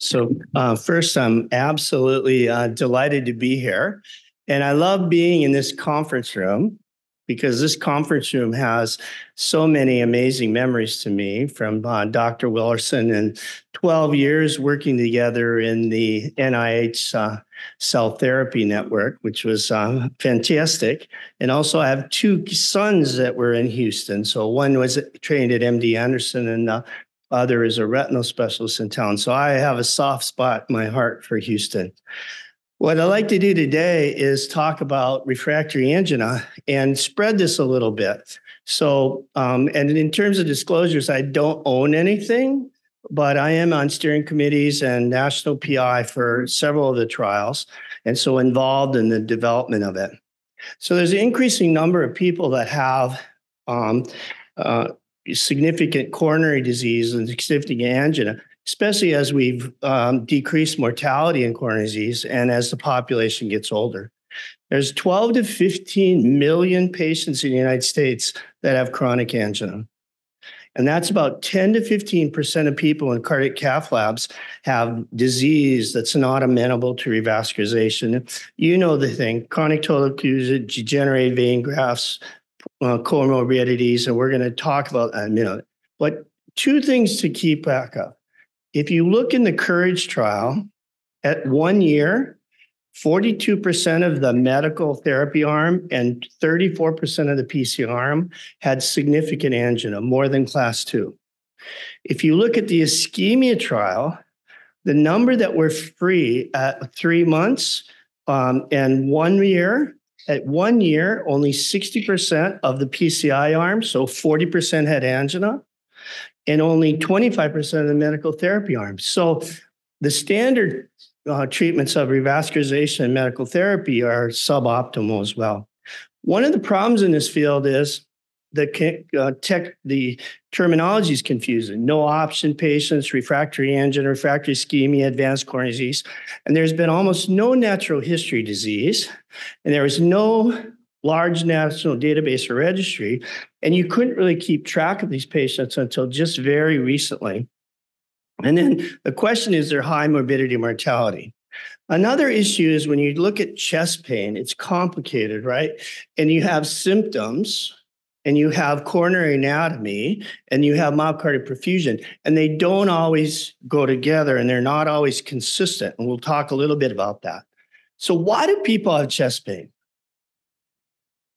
So first, I'm absolutely delighted to be here. And I love being in this conference room because this conference room has so many amazing memories to me from Dr. Willerson and 12 years working together in the NIH cell therapy network, which was fantastic. And also I have two sons that were in Houston. So one was trained at MD Anderson and other is a retinal specialist in town. So I have a soft spot in my heart for Houston. What I'd like to do today is talk about refractory angina and spread this a little bit. So, and in terms of disclosures, I don't own anything, but I am on steering committees and national PI for several of the trials, and so involved in the development of it. So there's an increasing number of people that have significant coronary disease and significant angina, especially as we've decreased mortality in coronary disease and as the population gets older. There's 12 to 15 million patients in the United States that have chronic angina. And that's about 10 to 15% of people in cardiac cath labs have disease that's not amenable to revascularization. You know the thing, chronic total occlusion, degenerated vein grafts, comorbidities, and we're going to talk about that in a minute. But two things to keep back up. If you look in the COURAGE trial, at 1 year, 42% of the medical therapy arm and 34% of the PCI arm had significant angina, more than class 2. If you look at the ischemia trial, the number that were free at 3 months and 1 year, at 1 year, only 60% of the PCI arm, so 40% had angina, and only 25% of the medical therapy arm. So the standard treatments of revascularization and medical therapy are suboptimal as well. One of the problems in this field is the terminology is confusing. No option patients, refractory angina, refractory ischemia, advanced coronary disease. And there's been almost no natural history disease. And there was no large national database or registry. And you couldn't really keep track of these patients until just very recently. And then the question is their high morbidity and mortality. Another issue is when you look at chest pain, it's complicated, right? And you have symptoms, and you have coronary anatomy, and you have myocardial perfusion, and they don't always go together, and they're not always consistent, and we'll talk a little bit about that. So why do people have chest pain?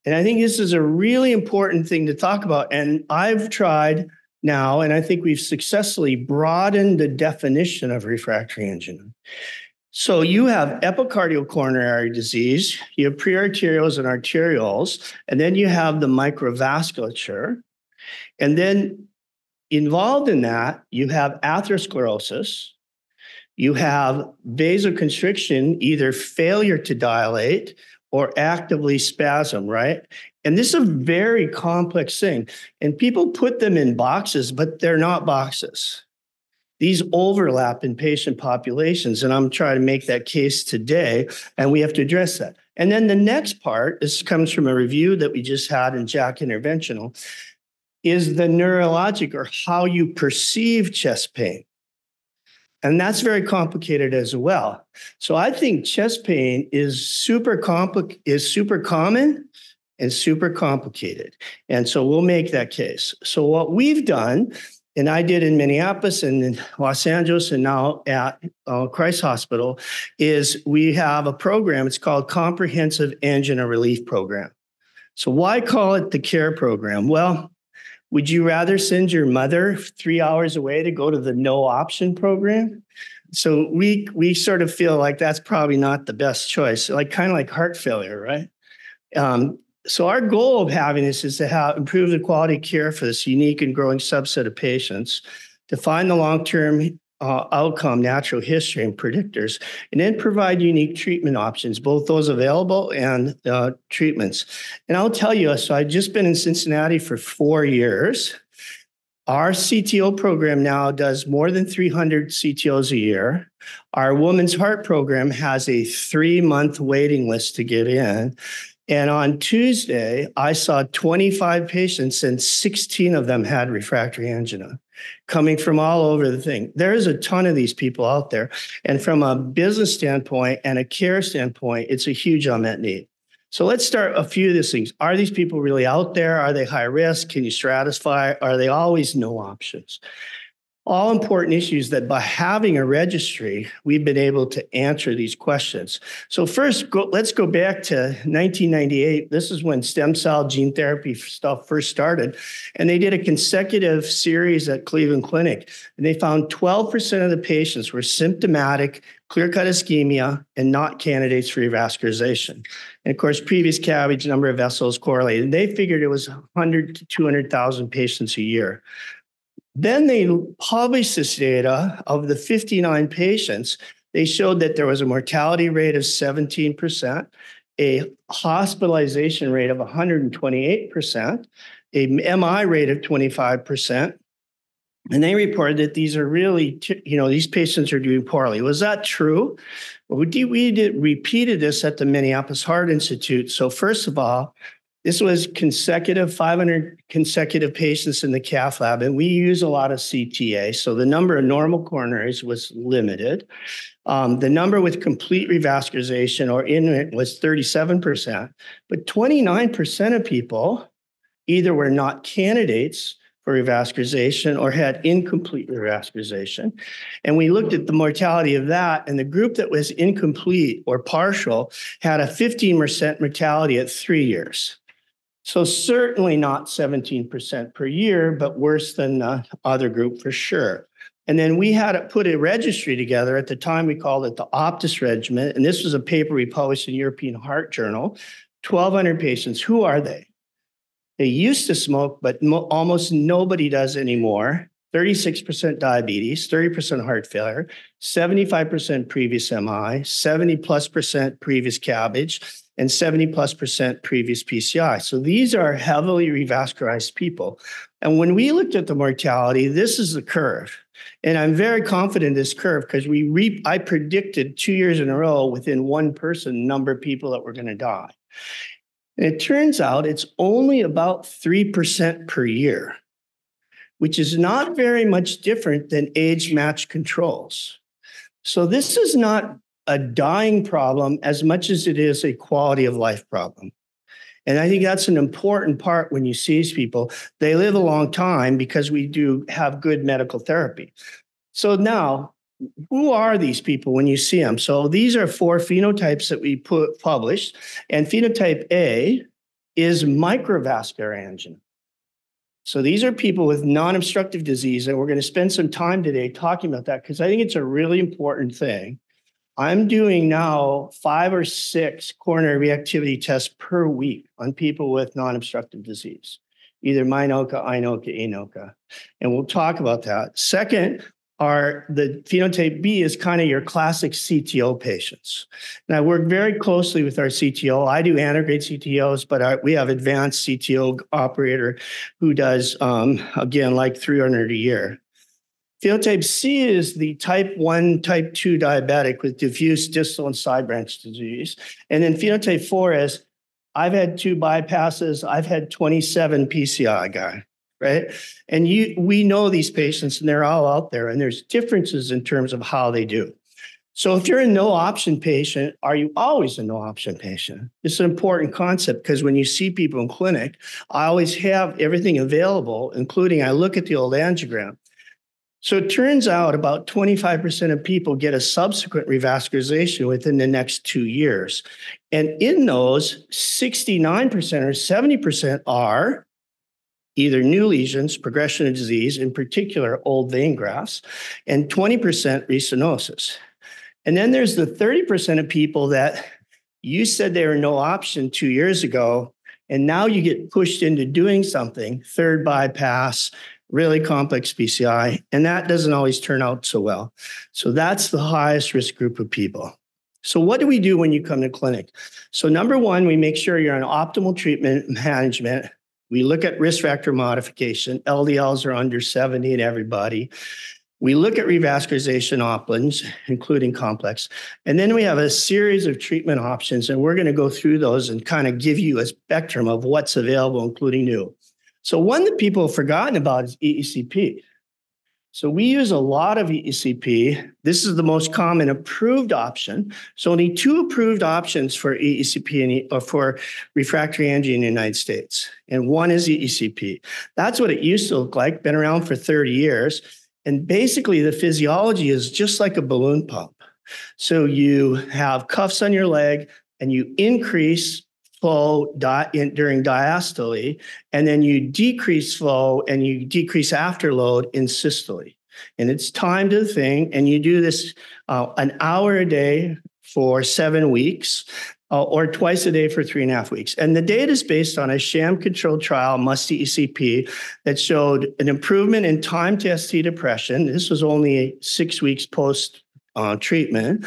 And I think this is a really important thing to talk about, and I've tried now, and I think we've successfully broadened the definition of refractory angina. So you have epicardial coronary disease, you have prearterioles and arterioles, and then you have the microvasculature. And then involved in that, you have atherosclerosis, you have vasoconstriction, either failure to dilate or actively spasm, right? And this is a very complex thing. And people put them in boxes, but they're not boxes. These overlap in patient populations, and I'm trying to make that case today, and we have to address that. And then the next part, this comes from a review that we just had in JACC Interventional, is the neurologic or how you perceive chest pain. And that's very complicated as well. So I think chest pain is super common and super complicated. And so we'll make that case. So what we've done, and I did in Minneapolis and in Los Angeles and now at Christ Hospital, is we have a program. It's called Comprehensive Angina Relief Program. So why call it the CARE program? Well, would you rather send your mother 3 hours away to go to the no option program? So we sort of feel like that's probably not the best choice, like kind of like heart failure, right? So our goal of having this is to improve the quality of care for this unique and growing subset of patients, define the long-term outcome, natural history, and predictors, and then provide unique treatment options, both those available and treatments. And I'll tell you, so I've just been in Cincinnati for 4 years. Our CTO program now does more than 300 CTOs a year. Our Women's Heart program has a 3-month waiting list to get in. And on Tuesday, I saw 25 patients and 16 of them had refractory angina. coming from all over the thing. There is a ton of these people out there. And from a business standpoint and a care standpoint, it's a huge unmet need. So let's start a few of these things. Are these people really out there? Are they high risk? Can you stratify? Are they always no options? All important issues that by having a registry, we've been able to answer these questions. So first, let's go back to 1998. This is when stem cell gene therapy stuff first started. And they did a consecutive series at Cleveland Clinic. And they found 12% of the patients were symptomatic, clear-cut ischemia, and not candidates for revascularization. And of course, previous CABG, number of vessels correlated. And they figured it was 100 to 200,000 patients a year. Then they published this data of the 59 patients. They showed that there was a mortality rate of 17%, a hospitalization rate of 128%, a MI rate of 25%. And they reported that these are really, you know, these patients are doing poorly. Was that true? Well, we repeated this at the Minneapolis Heart Institute. So first of all, this was consecutive, 500 consecutive patients in the cath lab, and we use a lot of CTA, so the number of normal coronaries was limited. The number with complete revascularization or inuit was 37%, but 29% of people either were not candidates for revascularization or had incomplete revascularization. And we looked at the mortality of that, and the group that was incomplete or partial had a 15% mortality at 3 years. So certainly not 17% per year, but worse than the other group for sure. And then we had put a registry together. At the time, we called it the Optus Regiment. And this was a paper we published in European Heart Journal. 1,200 patients. Who are they? They used to smoke, but almost nobody does anymore. 36% diabetes, 30% heart failure, 75% previous MI, 70+% previous CABG, and 70+% previous PCI. So these are heavily revascularized people. And when we looked at the mortality, this is the curve. And I'm very confident in this curve because I predicted 2 years in a row within one person number of people that were going to die. And it turns out it's only about 3% per year, which is not very much different than age-matched controls. So this is not a dying problem as much as it is a quality of life problem. And I think that's an important part when you see these people. They live a long time because we do have good medical therapy. So now, who are these people when you see them? So these are four phenotypes that we published. And phenotype A is microvascular angina. So these are people with non-obstructive disease. And we're going to spend some time today talking about that because I think it's a really important thing. I'm doing now 5 or 6 coronary reactivity tests per week on people with non-obstructive disease, either MINOCA, INOCA, ANOCA. And we'll talk about that. Second are the phenotype B is kind of your classic CTO patients. And I work very closely with our CTO. I do antegrade CTOs, but we have advanced CTO operator who does, again, like 300 a year. Phenotype C is the type 1, type 2 diabetic with diffuse distal and side branch disease. And then phenotype 4 is, I've had 2 bypasses, I've had 27 PCI guy, right? And we know these patients and they're all out there and there's differences in terms of how they do. So if you're a no option patient, are you always a no option patient? It's an important concept because when you see people in clinic, I always have everything available, including I look at the old angiogram. So it turns out about 25% of people get a subsequent revascularization within the next 2 years. And in those, 69% or 70% are either new lesions, progression of disease, in particular old vein grafts, and 20% restenosis. And then there's the 30% of people that you said they were no option 2 years ago, and now you get pushed into doing something, third bypass, really complex PCI, and that doesn't always turn out so well. So that's the highest risk group of people. So what do we do when you come to clinic? So number one, we make sure you're on optimal treatment management. We look at risk factor modification. LDLs are under 70 in everybody. We look at revascularization options, including complex. And then we have a series of treatment options, and we're going to go through those and kind of give you a spectrum of what's available, including new. So one that people have forgotten about is EECP. So we use a lot of EECP. This is the most common approved option. So only two approved options for EECP and for refractory angina in the United States. And one is EECP. That's what it used to look like, been around for 30 years. And basically the physiology is just like a balloon pump. So you have cuffs on your leg and you increase flow during diastole, and then you decrease flow and you decrease afterload in systole. And it's timed to the thing, and you do this an hour a day for 7 weeks or twice a day for 3.5 weeks. And the data is based on a sham-controlled trial, MUST-ECP, that showed an improvement in time to ST depression. This was only 6 weeks post-treatment.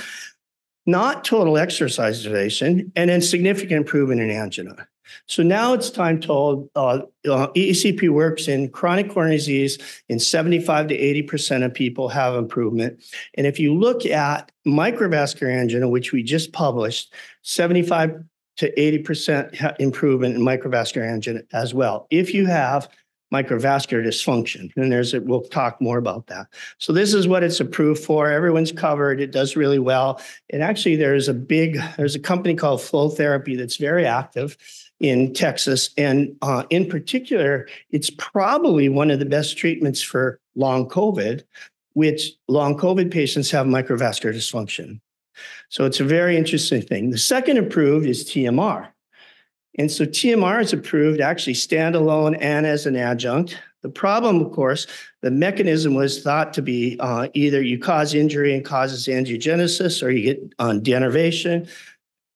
Not total exercise sedation, and then significant improvement in angina. So now it's time told EECP works in chronic coronary disease in 75 to 80% of people have improvement. And if you look at microvascular angina, which we just published, 75 to 80% improvement in microvascular angina as well, if you have microvascular dysfunction. And we'll talk more about that. So this is what it's approved for. Everyone's covered. It does really well. And actually there's a company called Flow Therapy that's very active in Texas. And in particular, it's probably one of the best treatments for long COVID, which long COVID patients have microvascular dysfunction. So it's a very interesting thing. The second approved is TMR. And so TMR is approved actually standalone and as an adjunct. The problem, of course, the mechanism was thought to be either you cause injury and causes angiogenesis or you get denervation.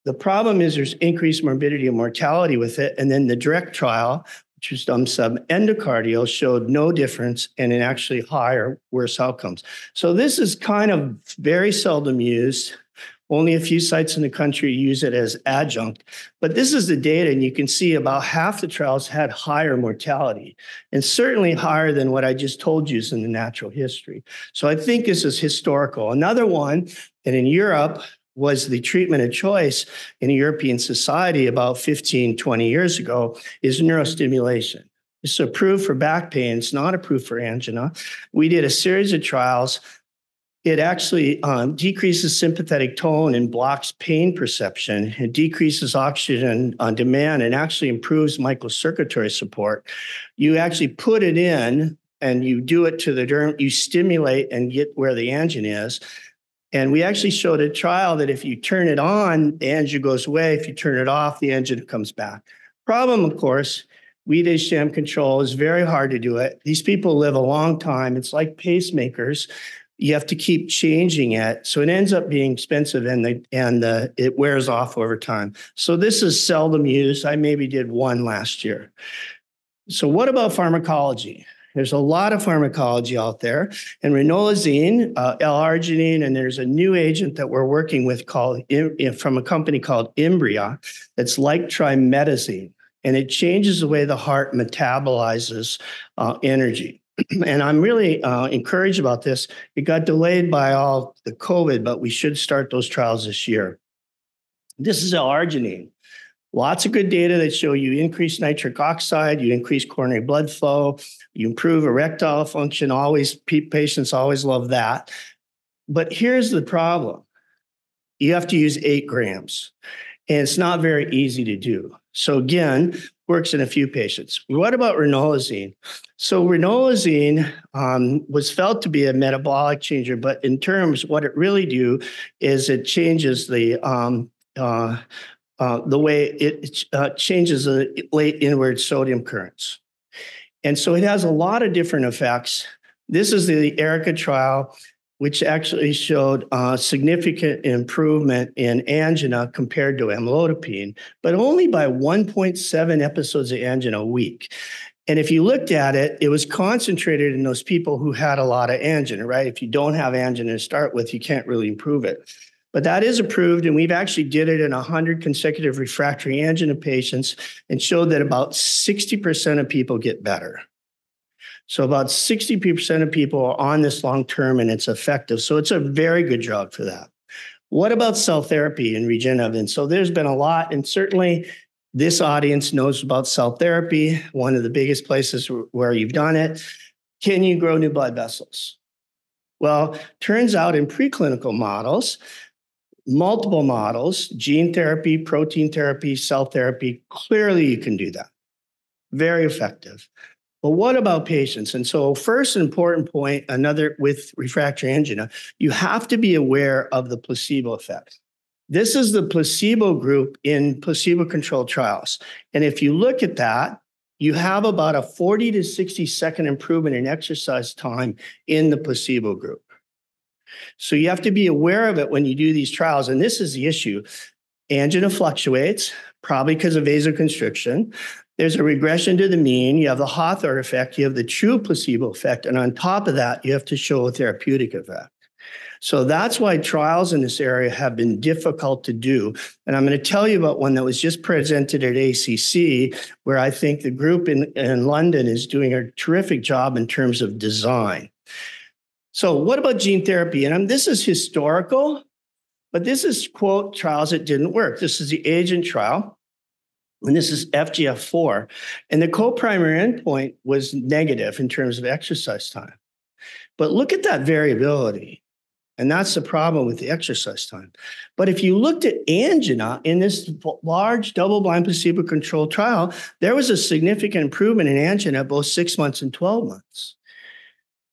The problem is there's increased morbidity and mortality with it. And then the DIRECT trial, which was done sub-endocardial, showed no difference and in actually higher, worse outcomes. So this is kind of very seldom used. Only a few sites in the country use it as adjunct. But this is the data, and you can see about half the trials had higher mortality, and certainly higher than what I just told you is in the natural history. So I think this is historical. Another one, and in Europe, was the treatment of choice in a European society about 15, 20 years ago, is neurostimulation. It's approved for back pain. It's not approved for angina. We did a series of trials. It actually decreases sympathetic tone and blocks pain perception. It decreases oxygen on demand and actually improves microcirculatory support. You actually put it in and you do it to the derm, you stimulate and get where the angina is. And we actually showed a trial that if you turn it on, the angina goes away. If you turn it off, the angina comes back. Problem, of course, we did sham control. It's very hard to do it. These people live a long time. It's like pacemakers. You have to keep changing it. So it ends up being expensive and it wears off over time. So this is seldom used. I maybe did one last year. So what about pharmacology? There's a lot of pharmacology out there. And ranolazine, L-arginine, and there's a new agent that we're working with called from a company called Imbria that's like trimetazine. And it changes the way the heart metabolizes energy. And I'm really encouraged about this. It got delayed by all the COVID, but we should start those trials this year. This is L-arginine. Lots of good data that show you increase nitric oxide, you increase coronary blood flow, you improve erectile function. Patients always love that. But here's the problem. You have to use 8 grams, and it's not very easy to do. So again, works in a few patients. What about ranolazine? So ranolazine was felt to be a metabolic changer, but in terms, what it really do is it changes the way it changes the late inward sodium currents. And so it has a lot of different effects. This is the ERIKA trial, which actually showed significant improvement in angina compared to amlodipine, but only by 1.7 episodes of angina a week. And if you looked at it, it was concentrated in those people who had a lot of angina, right? If you don't have angina to start with, you can't really improve it. But that is approved, and we've actually did it in 100 consecutive refractory angina patients and showed that about 60% of people get better. So about 60% of people are on this long-term, and it's effective. So it's a very good drug for that. What about cell therapy and regenerative? And so there's been a lot, and certainly this audience knows about cell therapy, one of the biggest places where you've done it. Can you grow new blood vessels? Well, turns out in preclinical models, multiple models, gene therapy, protein therapy, cell therapy, clearly you can do that. Very effective. But what about patients? And so first important point, another with refractory angina, you have to be aware of the placebo effect. This is the placebo group in placebo-controlled trials. And if you look at that, you have about a 40 to 60-second improvement in exercise time in the placebo group. So you have to be aware of it when you do these trials. And this is the issue. Angina fluctuates, probably because of vasoconstriction. There's a regression to the mean. You have the Hawthorne effect. You have the true placebo effect. And on top of that, you have to show a therapeutic effect. So that's why trials in this area have been difficult to do. And I'm going to tell you about one that was just presented at ACC, where I think the group in London is doing a terrific job in terms of design. So what about gene therapy? And this is historical, but this is, quote, trials that didn't work. This is the Agent trial, and this is FGF4. And the co-primary endpoint was negative in terms of exercise time. But look at that variability. And that's the problem with the exercise time. But if you looked at angina in this large double-blind placebo-controlled trial, there was a significant improvement in angina both 6 months and 12 months.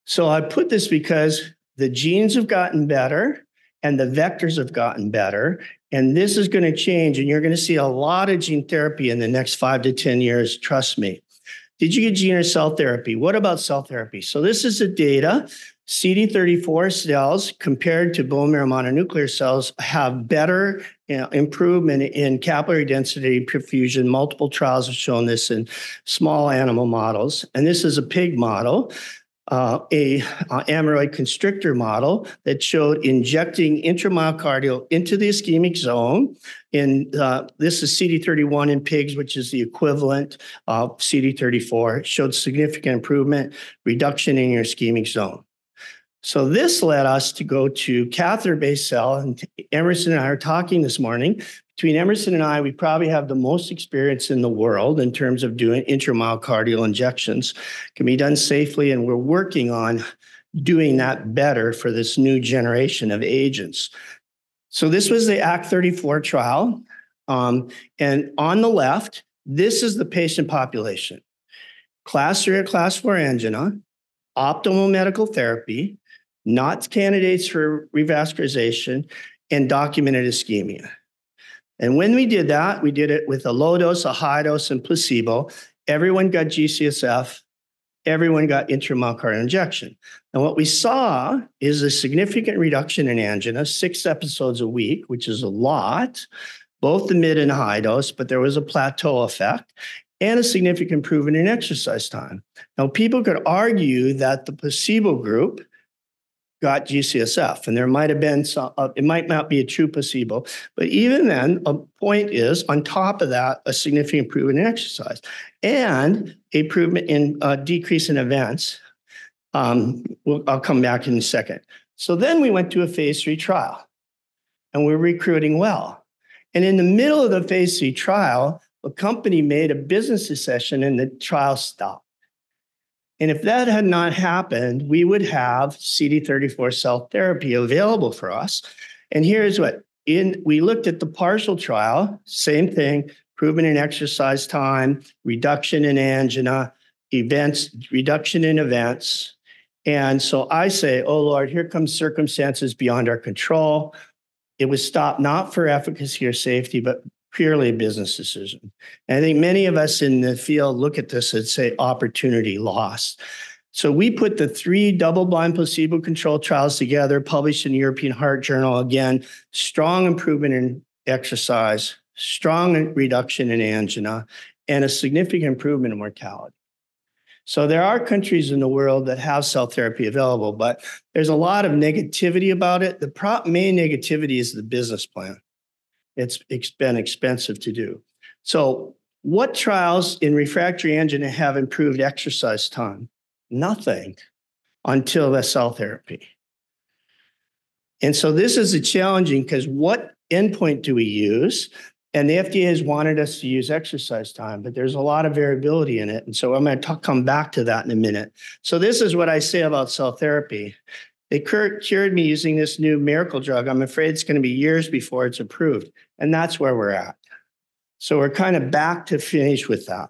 So I put this because the genes have gotten better and the vectors have gotten better. And this is going to change. And you're going to see a lot of gene therapy in the next 5 to 10 years. Trust me. Did you get gene or cell therapy? What about cell therapy? So this is the data. CD34 cells compared to bone marrow mononuclear cells have better improvement in capillary density, perfusion. Multiple trials have shown this in small animal models. And this is a pig model, an amyloid constrictor model that showed injecting intramyocardial into the ischemic zone. And this is CD31 in pigs, which is the equivalent of CD34. It showed significant improvement, reduction in your ischemic zone. So this led us to go to catheter-based cell, and Emerson and I are talking this morning. Between Emerson and I, we probably have the most experience in the world in terms of doing intramyocardial injections. It can be done safely, and we're working on doing that better for this new generation of agents. So this was the ACT34 trial, and on the left, this is the patient population. Class 3 or class 4 angina, optimal medical therapy, not candidates for revascularization, and documented ischemia. And when we did that, we did it with a low dose, a high dose, and placebo. Everyone got GCSF. Everyone got intramyocardial injection. And what we saw is a significant reduction in angina, 6 episodes a week, which is a lot, both the mid and high dose, but there was a plateau effect and a significant improvement in exercise time. Now, people could argue that the placebo group got GCSF, and there might have been some, it might not be a true placebo, but even then, a point is, on top of that, a significant improvement in exercise and improvement in decrease in events. I'll come back in a second. So then we went to a phase 3 trial, and we're recruiting well. And in the middle of the phase 3 trial, a company made a business decision, and the trial stopped. And if that had not happened, we would have CD34 cell therapy available for us. And here's what, we looked at the partial trial, same thing, improvement in exercise time, reduction in angina, events, reduction in events. And so I say, oh Lord, here comes circumstances beyond our control. It was stopped not for efficacy or safety, but purely a business decision. And I think many of us in the field look at this and say opportunity lost. So we put the 3 double-blind placebo-controlled trials together, published in the European Heart Journal. Again, strong improvement in exercise, strong reduction in angina, and a significant improvement in mortality. So there are countries in the world that have cell therapy available, but there's a lot of negativity about it. The main negativity is the business plan. It's been expensive to do. So what trials in refractory angina have improved exercise time? Nothing until the cell therapy. And so this is a challenging, because what endpoint do we use? And the FDA has wanted us to use exercise time, but there's a lot of variability in it. And so I'm going to come back to that in a minute. So this is what I say about cell therapy. They cured me using this new miracle drug. I'm afraid it's going to be years before it's approved. And that's where we're at. So we're kind of back to finish with that.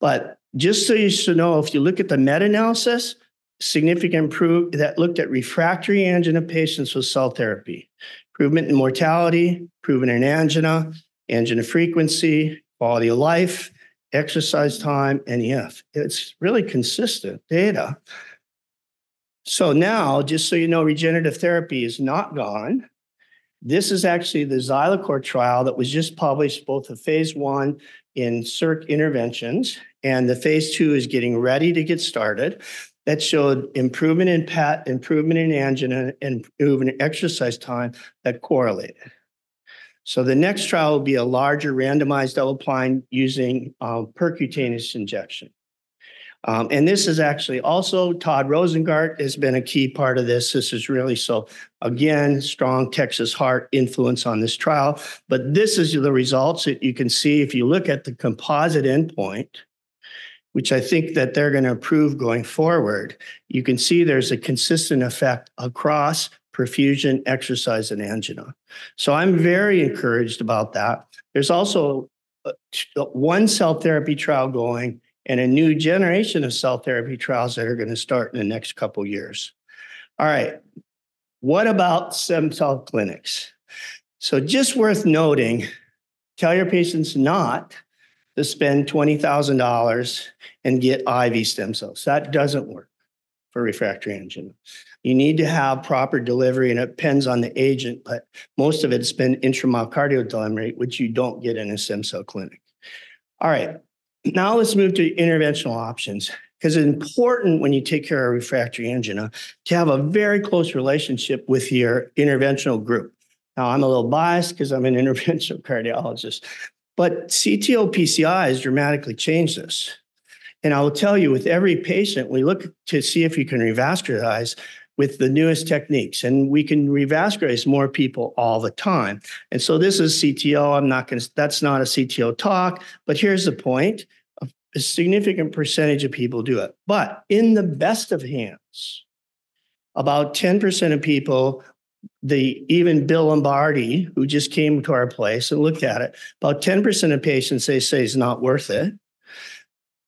But just so you should know, if you look at the meta-analysis, significant improvement that looked at refractory angina patients with cell therapy, improvement in mortality, improvement in angina, angina frequency, quality of life, exercise time, NEF. It's really consistent data. So now, just so you know, regenerative therapy is not gone. This is actually the Xylacor trial that was just published, both the phase 1 in CERC interventions, and the phase 2 is getting ready to get started. That showed improvement in PAT, improvement in angina, and improvement in exercise time that correlated. So the next trial will be a larger randomized double-blind using percutaneous injection. And this is actually also, Todd Rosengart has been a key part of this. This is really, so again, strong Texas Heart influence on this trial. But this is the results that you can see if you look at the composite endpoint, which I think that they're going to approve going forward. You can see there's a consistent effect across perfusion, exercise, and angina. So I'm very encouraged about that. There's also one cell therapy trial going and a new generation of cell therapy trials that are going to start in the next couple of years. All right, what about stem cell clinics? So just worth noting, tell your patients not to spend $20,000 and get IV stem cells. That doesn't work for refractory angina. You need to have proper delivery, and it depends on the agent, but most of it's been intramyocardial delivery, which you don't get in a stem cell clinic. All right, now let's move to interventional options, because it's important when you take care of refractory angina to have a very close relationship with your interventional group. Now, I'm a little biased because I'm an interventional cardiologist, but CTO PCI has dramatically changed this. And I will tell you, with every patient, we look to see if you can revascularize with the newest techniques. And we can revascularize more people all the time. And so this is CTO. I'm not going to, that's not a CTO talk, but here's the point. A significant percentage of people do it. But in the best of hands, about 10% of people, even Bill Lombardi, who just came to our place and looked at it, about 10% of patients, they say it's not worth it.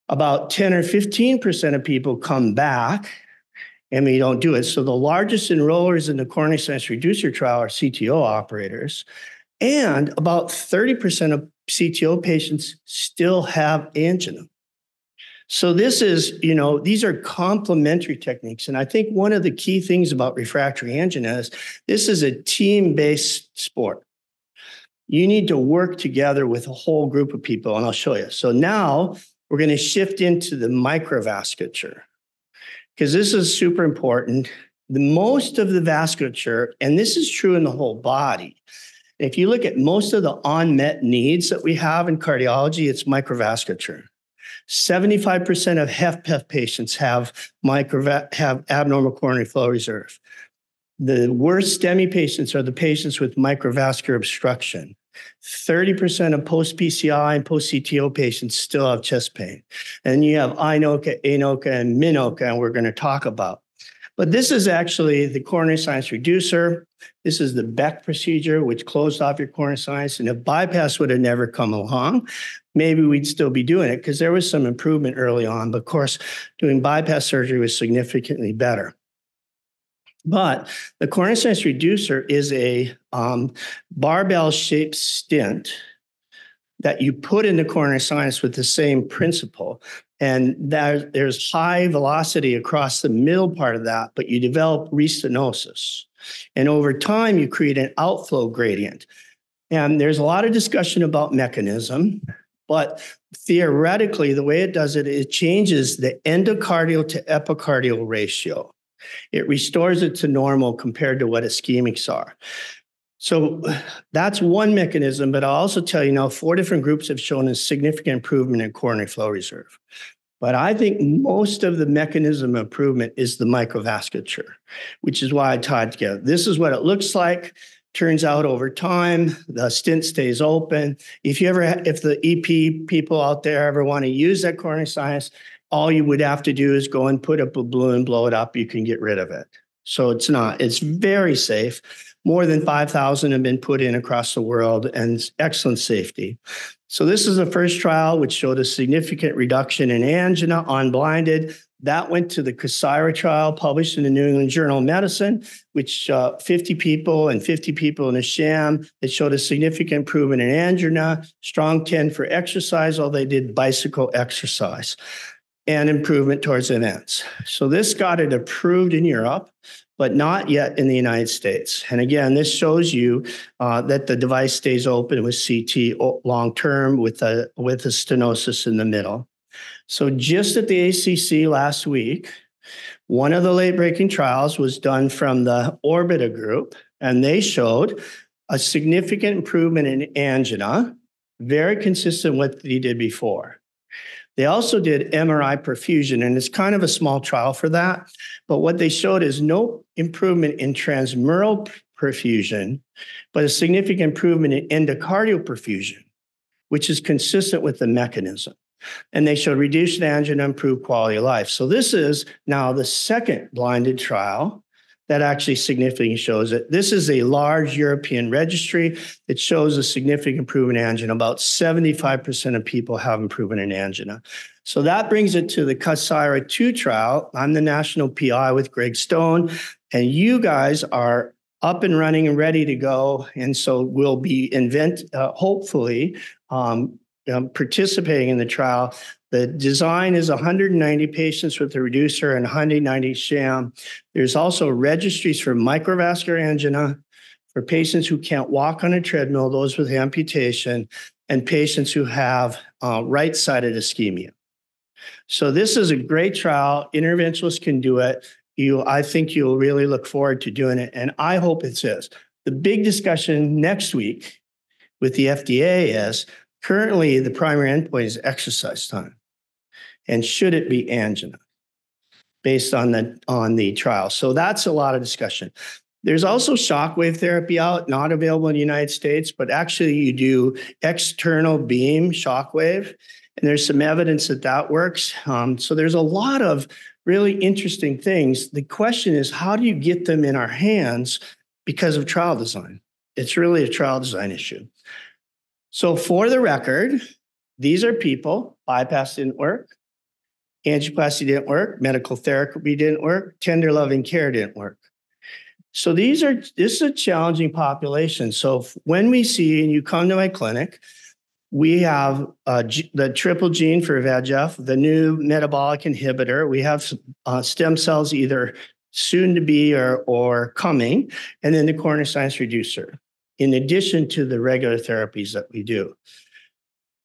About 10 or 15% of people come back and we don't do it. So the largest enrollers in the coronary sinus reducer trial are CTO operators. And about 30% of CTO patients still have angina. So this is, you know, these are complementary techniques. And I think one of the key things about refractory angina is this is a team-based sport. You need to work together with a whole group of people, and I'll show you. So now, we're going to shift into the microvasculature, because this is super important. Most of the vasculature, and this is true in the whole body, if you look at most of the unmet needs that we have in cardiology, it's microvasculature. 75% of HFpEF patients have abnormal coronary flow reserve. The worst STEMI patients are the patients with microvascular obstruction. 30% of post-PCI and post-CTO patients still have chest pain. And you have INOCA, ANOCA, and MINOCA, and we're going to talk about. But this is actually the coronary sinus reducer. This is the Beck procedure, which closed off your coronary sinus. And if bypass would have never come along, maybe we'd still be doing it, because there was some improvement early on. But of course, doing bypass surgery was significantly better. But the coronary sinus reducer is a barbell-shaped stent that you put in the coronary sinus with the same principle. And there's high velocity across the middle part of that, but you develop restenosis. And over time, you create an outflow gradient. And there's a lot of discussion about mechanism, but theoretically, the way it does it, it changes the endocardial to epicardial ratio. It restores it to normal compared to what ischemics are. So that's one mechanism, but I'll also tell you now 4 different groups have shown a significant improvement in coronary flow reserve. But I think most of the mechanism of improvement is the microvasculature, which is why I tied together. This is what it looks like. Turns out over time, the stent stays open. If the EP people out there ever want to use that coronary sinus, all you would have to do is go and put up a balloon, blow it up, you can get rid of it. So it's not, it's very safe. More than 5,000 have been put in across the world, and excellent safety. So this is the first trial which showed a significant reduction in angina unblinded. That went to the CASIRA trial published in the New England Journal of Medicine, which 50 people in a sham. It showed a significant improvement in angina, strong 10 for exercise, although they did bicycle exercise, and improvement towards events. So this got it approved in Europe, but not yet in the United States. And again, this shows you that the device stays open with CT long-term with a stenosis in the middle. So just at the ACC last week, one of the late-breaking trials was done from the Orbita group, and they showed a significant improvement in angina, very consistent with what they did before. They also did MRI perfusion, and it's kind of a small trial for that. But what they showed is no improvement in transmural perfusion, but a significant improvement in endocardial perfusion, which is consistent with the mechanism. And they showed reduced angina, improved quality of life. So this is now the second blinded trial that actually significantly shows it. This is a large European registry that shows a significant improvement in angina. About 75% of people have improvement in angina. So that brings it to the CASIRA 2 trial. I'm the national PI with Greg Stone, and you guys are up and running and ready to go. And so we'll be hopefully participating in the trial. The design is 190 patients with the reducer and 190 sham. There's also registries for microvascular angina, for patients who can't walk on a treadmill, those with amputation, and patients who have right-sided ischemia. So this is a great trial. Interventionalists can do it. I think you'll really look forward to doing it, and I hope it is. The big discussion next week with the FDA is, currently, the primary endpoint is exercise time, and should it be angina based on the trial? So that's a lot of discussion. There's also shockwave therapy out, not available in the United States, but actually you do external beam shockwave, and there's some evidence that that works. So there's a lot of really interesting things. The question is, how do you get them in our hands because of trial design? It's really a trial design issue. So for the record, these are people, bypass didn't work, angioplasty didn't work, medical therapy didn't work, tender loving care didn't work. So this is a challenging population. So when we see, and you come to my clinic, we have the triple gene for VEGF, the new metabolic inhibitor. We have stem cells either soon to be or coming, and then the coronary sinus reducer, in addition to the regular therapies that we do.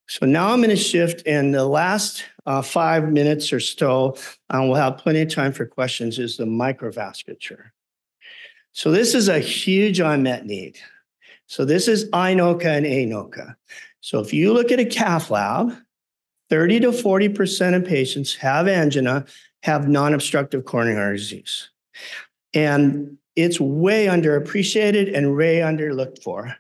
So now I'm going to shift, and the last 5 minutes or so, and we'll have plenty of time for questions, is the microvasculature. So this is a huge unmet need. So this is INOCA and ANOCA. So if you look at a cath lab, 30 to 40% of patients have angina, have non-obstructive coronary artery disease. And it's way underappreciated and way underlooked for.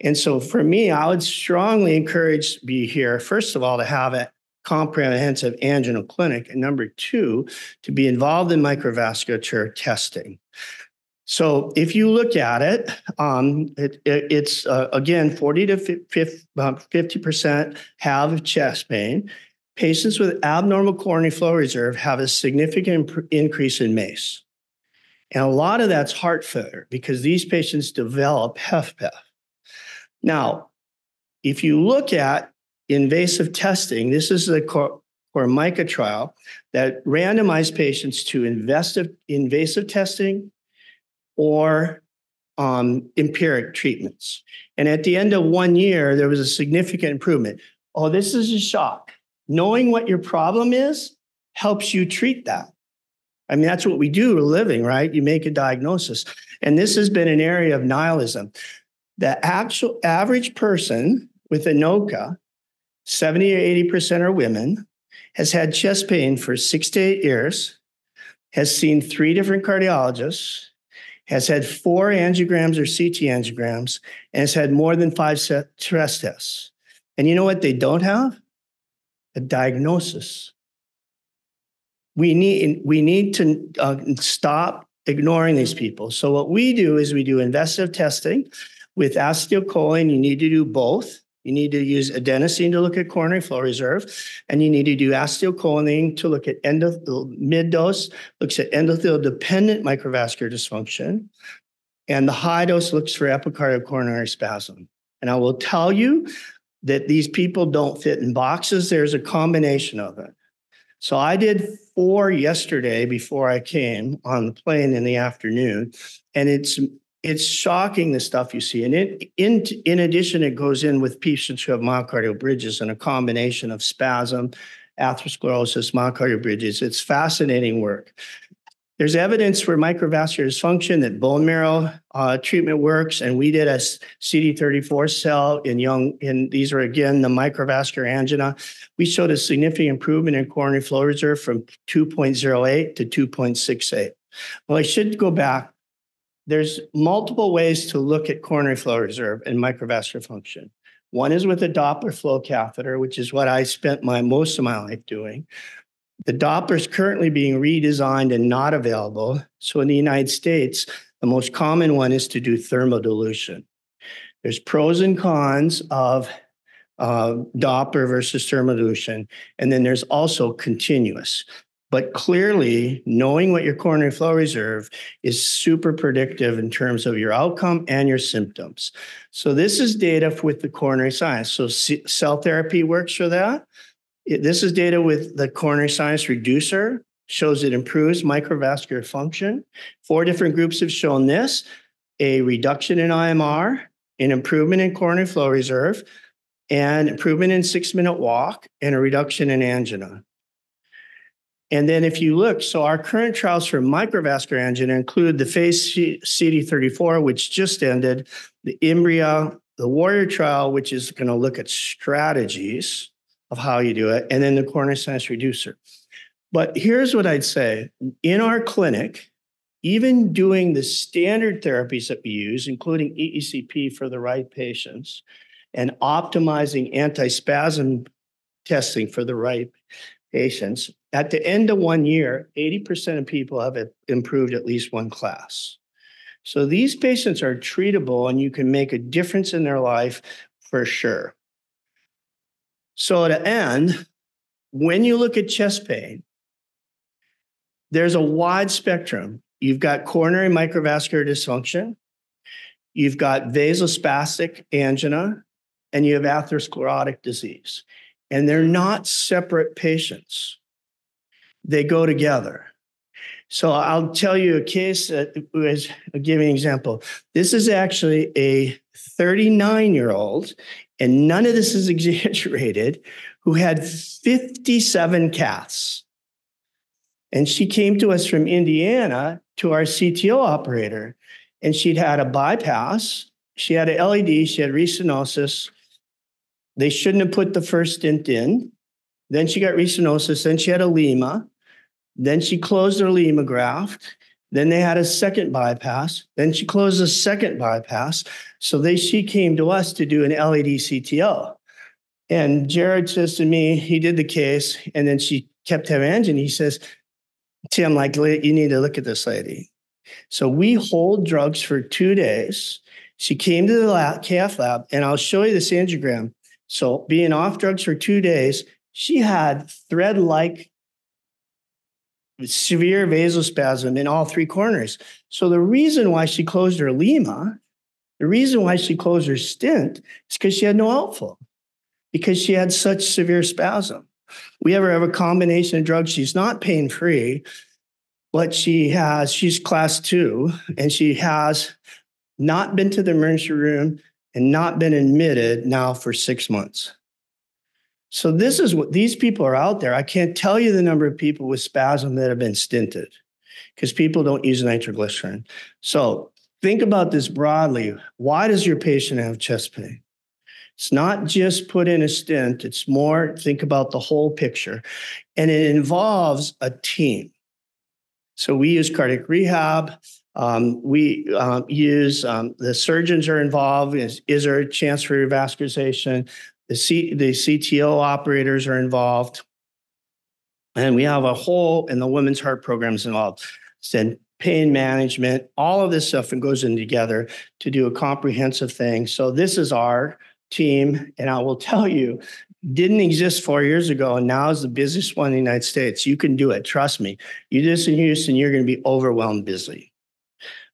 And so for me, I would strongly encourage you here, first of all, to have a comprehensive angina clinic, and number two, to be involved in microvasculature testing. So if you look at it, it's again, 40 to 50% have chest pain. Patients with abnormal coronary flow reserve have a significant increase in MACE. And a lot of that's heart failure because these patients develop HFpEF. Now, if you look at invasive testing, this is the CORMICA trial that randomized patients to invasive testing or empiric treatments. And at the end of 1 year, there was a significant improvement. Oh, this is a shock. Knowing what your problem is helps you treat that. I mean, that's what we do for a living, right? You make a diagnosis. And this has been an area of nihilism. The actual average person with ANOCA, 70 or 80% are women, has had chest pain for 6 to 8 years, has seen 3 different cardiologists, has had 4 angiograms or CT angiograms, and has had more than 5 stress tests. And you know what they don't have? A diagnosis. We need to stop ignoring these people. So what we do is we do investigative testing. With acetylcholine, you need to do both. You need to use adenosine to look at coronary flow reserve, and you need to do acetylcholine to look at mid-dose, looks at endothelial-dependent microvascular dysfunction, and the high dose looks for epicardial coronary spasm. And I will tell you that these people don't fit in boxes. There's a combination of it. So I did 4 yesterday before I came on the plane in the afternoon, and it's shocking the stuff you see. And in addition, it goes in with patients who have myocardial bridges and a combination of spasm, atherosclerosis, myocardial bridges. It's fascinating work. There's evidence for microvascular dysfunction that bone marrow treatment works. And we did a CD34 cell in young, and these are, again, the microvascular angina. We showed a significant improvement in coronary flow reserve from 2.08 to 2.68. Well, I should go back. There's multiple ways to look at coronary flow reserve and microvascular function. One is with a Doppler flow catheter, which is what I spent most of my life doing. The Doppler is currently being redesigned and not available. So in the United States, the most common one is to do thermal dilution. There's pros and cons of Doppler versus thermal dilution. And then there's also continuous. But clearly, knowing what your coronary flow reserve is super predictive in terms of your outcome and your symptoms. So this is data with the coronary sinus. So cell therapy works for that. This is data with the coronary sinus reducer, shows it improves microvascular function. 4 different groups have shown this: a reduction in IMR, an improvement in coronary flow reserve, an improvement in 6-minute walk, and a reduction in angina. And then if you look, so our current trials for microvascular angina include the phase CD34, which just ended, the Imbria, the Warrior trial, which is going to look at strategies of how you do it, and then the coronary sinus reducer. But here's what I'd say. In our clinic, even doing the standard therapies that we use, including EECP for the right patients, and optimizing anti-spasm testing for the right patients, at the end of 1 year, 80% of people have improved at least 1 class. So these patients are treatable, and you can make a difference in their life for sure. So to end, when you look at chest pain, there's a wide spectrum. You've got coronary microvascular dysfunction, you've got vasospastic angina, and you have atherosclerotic disease. And they're not separate patients. They go together. So I'll tell you a case that was, I'll give you an example. This is actually a 39-year-old, and none of this is exaggerated, who had 57 caths. And she came to us from Indiana to our CTO operator, and she'd had a bypass, she had an LED, she had restenosis. They shouldn't have put the first stent in. Then she got restenosis, then she had a LIMA. Then she closed her LIMA graft. Then they had a second bypass. Then she closed a second bypass. So she came to us to do an LED CTO. And Jared says to me, he did the case, and then she kept having angina. He says, Tim, like, you need to look at this lady. So we hold drugs for 2 days. She came to the cath lab, and I'll show you this angiogram. So being off drugs for 2 days, she had thread-like severe vasospasm in all 3 coronaries. So the reason why she closed her LIMA, the reason why she closed her stent, is because she had no outflow, because she had such severe spasm. We have a combination of drugs. She's not pain-free, but she's class 2, and she has not been to the emergency room and not been admitted now for 6 months. So this is what these people are out there. I can't tell you the number of people with spasm that have been stented, because people don't use nitroglycerin. So think about this broadly. Why does your patient have chest pain? It's not just put in a stent. It's more think about the whole picture. And it involves a team. So we use cardiac rehab. The surgeons are involved. Is there a chance for revascularization? The CTO operators are involved. And we have a whole, and the women's heart programs involved. Then pain management, all of this stuff, and goes in together to do a comprehensive thing. So this is our team, and I will tell you, didn't exist 4 years ago, and now is the busiest one in the United States. You can do it. Trust me. You do this in Houston, you're going to be overwhelmed busy.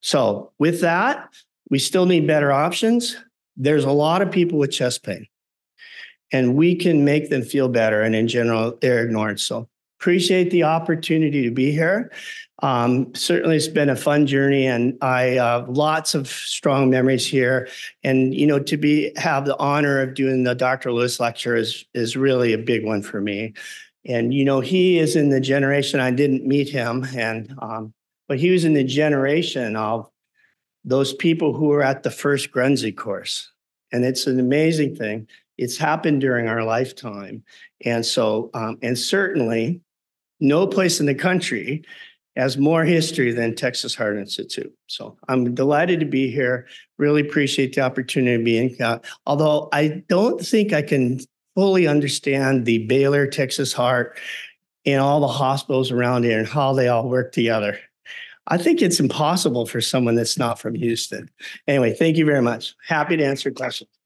So with that, we still need better options. There's a lot of people with chest pain, and we can make them feel better, and in general, they're ignored. So appreciate the opportunity to be here. Certainly, it's been a fun journey, and I lots of strong memories here. And you know, to have the honor of doing the Dr. Lewis lecture is really a big one for me. And you know, he is in the generation — I didn't meet him, and but he was in the generation of those people who were at the first Grunze course, and it's an amazing thing. It's happened during our lifetime, and so and certainly, no place in the country has more history than Texas Heart Institute. So I'm delighted to be here. Really appreciate the opportunity to be in. Although I don't think I can fully understand the Baylor, Texas Heart, and all the hospitals around here and how they all work together. I think it's impossible for someone that's not from Houston. Anyway, thank you very much. Happy to answer questions.